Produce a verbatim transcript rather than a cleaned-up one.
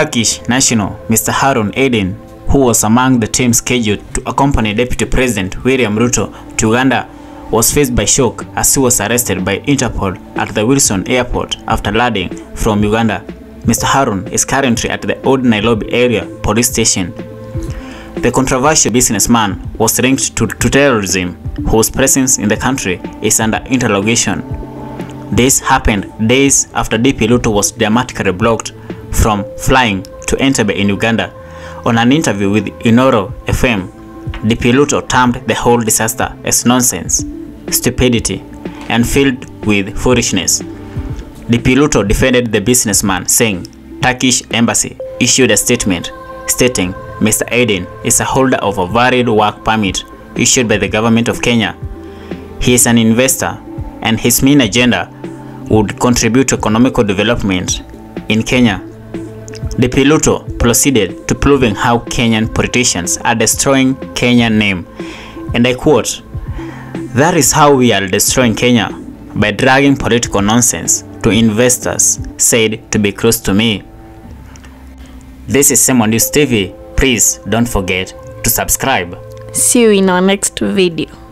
Turkish national Mister Harun Aydin, who was among the team scheduled to accompany Deputy President William Ruto to Uganda, was faced by shock as he was arrested by Interpol at the Wilson Airport after landing from Uganda. Mister Harun is currently at the Old Nairobi Area Police Station. The controversial businessman was linked to, to terrorism, whose presence in the country is under interrogation. This happened days after D P Ruto was dramatically blocked from flying to Entebbe in Uganda. On an interview with Inoro F M, D P Ruto termed the whole disaster as nonsense, stupidity, and filled with foolishness. D P Ruto defended the businessman, saying Turkish embassy issued a statement stating Mister Aydin is a holder of a valid work permit issued by the government of Kenya. He is an investor, and his main agenda would contribute to economic development in Kenya. D P Ruto proceeded to proving how Kenyan politicians are destroying Kenyan name, and I quote, "That is how we are destroying Kenya, by dragging political nonsense to investors said to be close to me." This is Semwa News T V. Please don't forget to subscribe. See you in our next video.